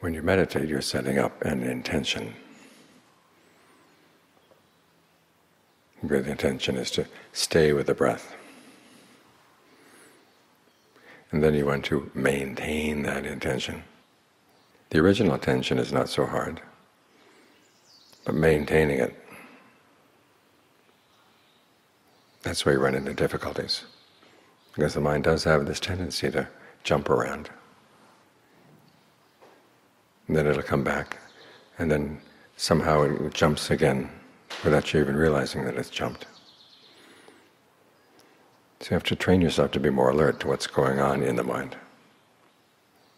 When you meditate, you're setting up an intention. Where the intention is to stay with the breath. And then you want to maintain that intention. The original intention is not so hard, but maintaining it, that's where you run into difficulties. Because the mind does have this tendency to jump around. And then it'll come back, and then somehow it jumps again, without you even realizing that it's jumped. So you have to train yourself to be more alert to what's going on in the mind.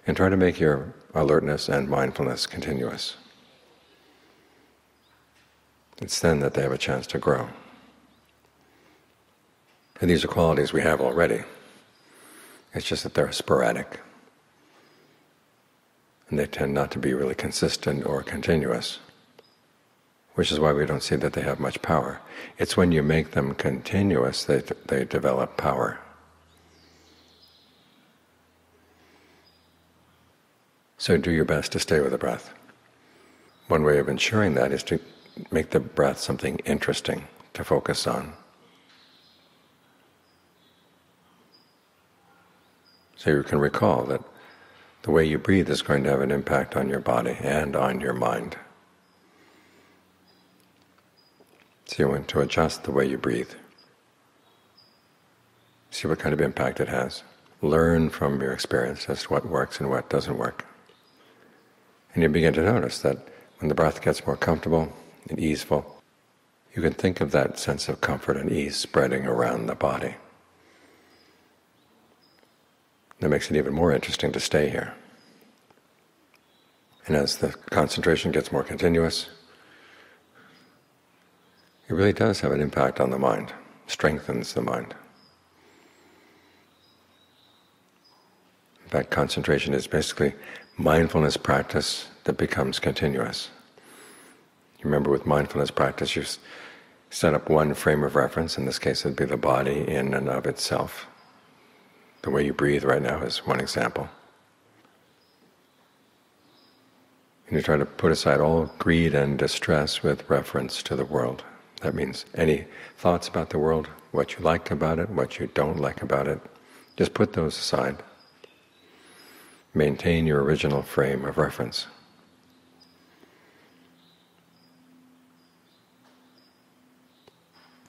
And try to make your alertness and mindfulness continuous. It's then that they have a chance to grow. And these are qualities we have already. It's just that they're sporadic. And they tend not to be really consistent or continuous, which is why we don't see that they have much power. It's when you make them continuous that they develop power. So do your best to stay with the breath. One way of ensuring that is to make the breath something interesting to focus on. So you can recall that the way you breathe is going to have an impact on your body and on your mind. So you want to adjust the way you breathe. See what kind of impact it has. Learn from your experience as to what works and what doesn't work. And you begin to notice that when the breath gets more comfortable and easeful, you can think of that sense of comfort and ease spreading around the body. That makes it even more interesting to stay here. And as the concentration gets more continuous, it really does have an impact on the mind, strengthens the mind. In fact, concentration is basically mindfulness practice that becomes continuous. You remember with mindfulness practice you set up one frame of reference, in this case it would be the body in and of itself. The way you breathe right now is one example. And you try to put aside all greed and distress with reference to the world. That means any thoughts about the world, what you like about it, what you don't like about it, just put those aside. Maintain your original frame of reference.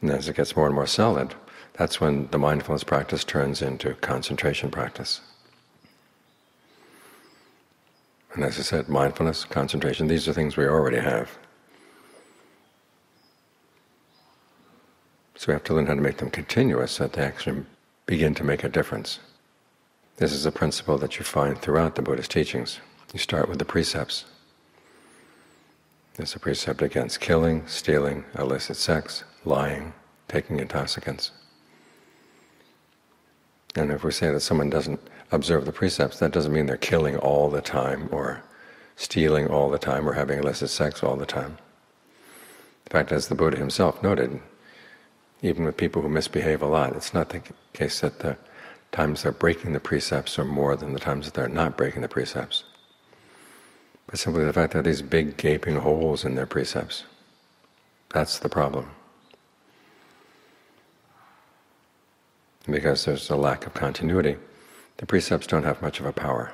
And as it gets more and more solid, that's when the mindfulness practice turns into concentration practice. And as I said, mindfulness, concentration, these are things we already have. So we have to learn how to make them continuous so that they actually begin to make a difference. This is a principle that you find throughout the Buddhist teachings. You start with the precepts. There's a precept against killing, stealing, illicit sex, lying, taking intoxicants. And if we say that someone doesn't observe the precepts, that doesn't mean they're killing all the time, or stealing all the time, or having illicit sex all the time. In fact, as the Buddha himself noted, even with people who misbehave a lot, it's not the case that the times they're breaking the precepts are more than the times that they're not breaking the precepts, but simply the fact that these big gaping holes in their precepts. That's the problem. Because there's a lack of continuity, the precepts don't have much of a power.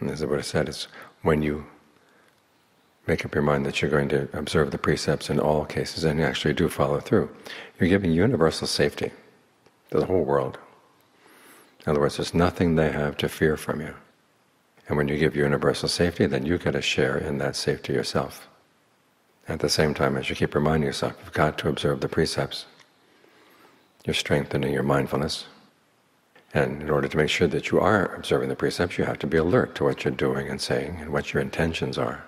And as the Buddha said, it's when you make up your mind that you're going to observe the precepts in all cases, and you actually do follow through, you're giving universal safety to the whole world. In other words, there's nothing they have to fear from you. And when you give universal safety, then you get a share in that safety yourself. At the same time, as you keep reminding yourself, you've got to observe the precepts, you're strengthening your mindfulness. And in order to make sure that you are observing the precepts, you have to be alert to what you're doing and saying and what your intentions are.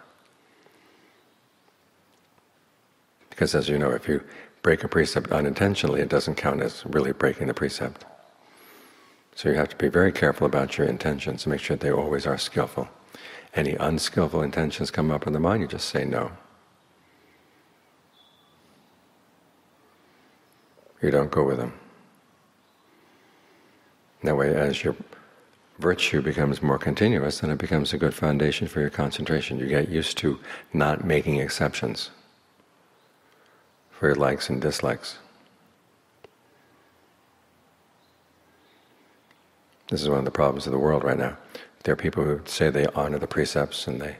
Because as you know, if you break a precept unintentionally, it doesn't count as really breaking the precept. So you have to be very careful about your intentions and make sure they always are skillful. Any unskillful intentions come up in the mind, you just say no. You don't go with them. That way, as your virtue becomes more continuous, then it becomes a good foundation for your concentration. You get used to not making exceptions for your likes and dislikes. This is one of the problems of the world right now. There are people who say they honor the precepts and they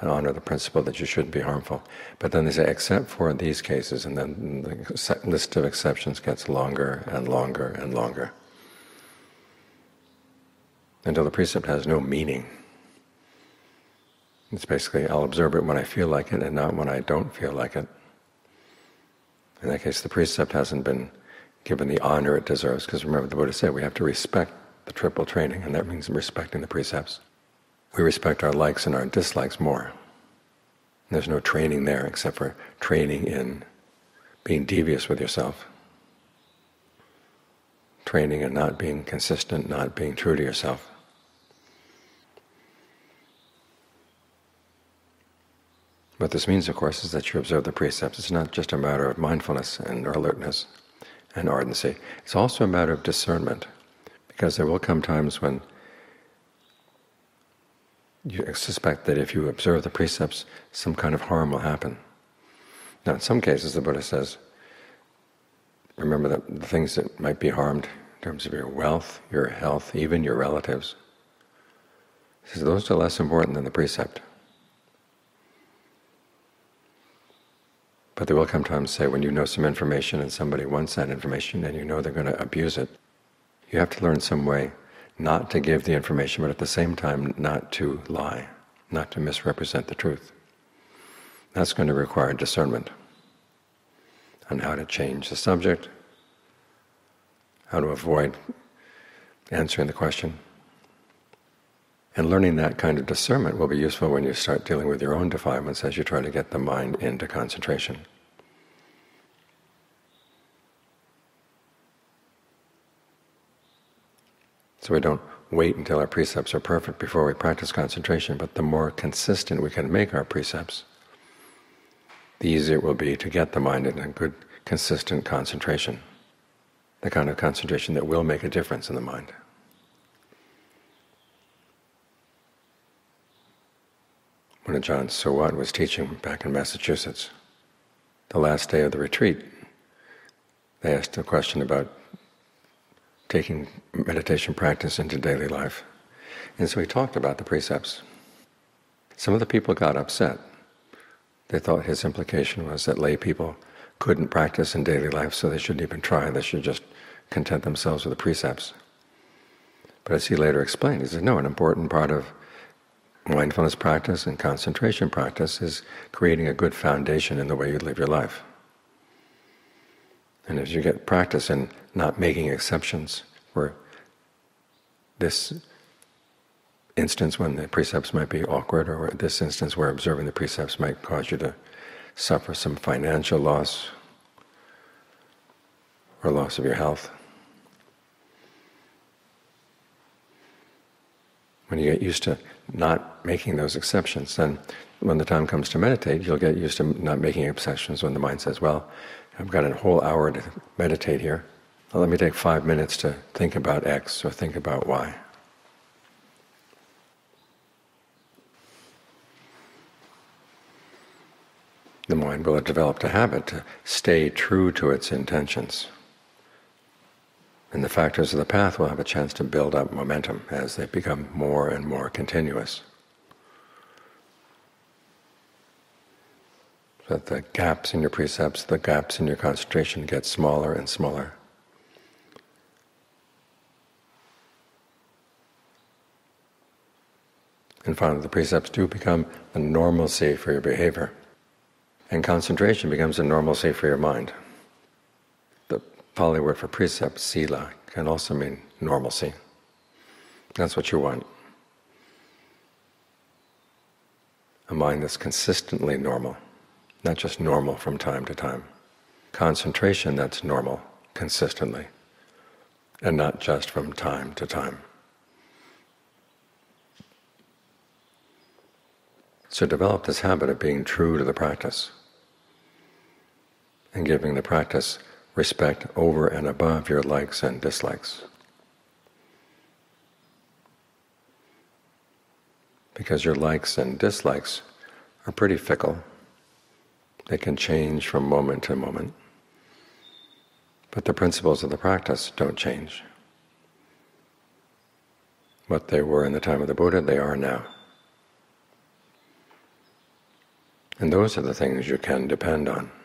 honor the principle that you shouldn't be harmful. But then they say, except for these cases, and then the list of exceptions gets longer and longer and longer, until the precept has no meaning. It's basically, I'll observe it when I feel like it and not when I don't feel like it. In that case, the precept hasn't been given the honor it deserves, because remember, the Buddha said we have to respect the triple training, and that means respecting the precepts. We respect our likes and our dislikes more. There's no training there except for training in being devious with yourself, training in not being consistent, not being true to yourself. What this means, of course, is that you observe the precepts. It's not just a matter of mindfulness and alertness and ardency. It's also a matter of discernment, because there will come times when you suspect that if you observe the precepts, some kind of harm will happen. Now, in some cases, the Buddha says, remember that the things that might be harmed in terms of your wealth, your health, even your relatives, he says those are less important than the precept. But there will come times, say, when you know some information and somebody wants that information and you know they're going to abuse it, you have to learn some way not to give the information, but at the same time not to lie, not to misrepresent the truth. That's going to require discernment on how to change the subject, how to avoid answering the question. And learning that kind of discernment will be useful when you start dealing with your own defilements as you try to get the mind into concentration. So we don't wait until our precepts are perfect before we practice concentration, but the more consistent we can make our precepts, the easier it will be to get the mind in a good, consistent concentration, the kind of concentration that will make a difference in the mind. When Ajaan Suwat was teaching back in Massachusetts, the last day of the retreat, they asked a question about taking meditation practice into daily life. And so he talked about the precepts. Some of the people got upset. They thought his implication was that lay people couldn't practice in daily life, so they shouldn't even try. They should just content themselves with the precepts. But as he later explained, he said, no, an important part of mindfulness practice and concentration practice is creating a good foundation in the way you live your life. And as you get practice in not making exceptions for this instance when the precepts might be awkward, or this instance where observing the precepts might cause you to suffer some financial loss or loss of your health. When you get used to not making those exceptions, then when the time comes to meditate, you'll get used to not making exceptions when the mind says, well, I've got a whole hour to meditate here. Now let me take 5 minutes to think about X or think about Y. The mind will have developed a habit to stay true to its intentions. And the factors of the path will have a chance to build up momentum as they become more and more continuous, so that the gaps in your precepts, the gaps in your concentration get smaller and smaller. And finally, the precepts do become a normalcy for your behavior, and concentration becomes a normalcy for your mind. The Pali word for precept, sila, can also mean normalcy. That's what you want. A mind that's consistently normal, not just normal from time to time. Concentration that's normal consistently, and not just from time to time. So develop this habit of being true to the practice and giving the practice respect over and above your likes and dislikes. because your likes and dislikes are pretty fickle. They can change from moment to moment, but the principles of the practice don't change. What they were in the time of the Buddha, they are now. And those are the things you can depend on.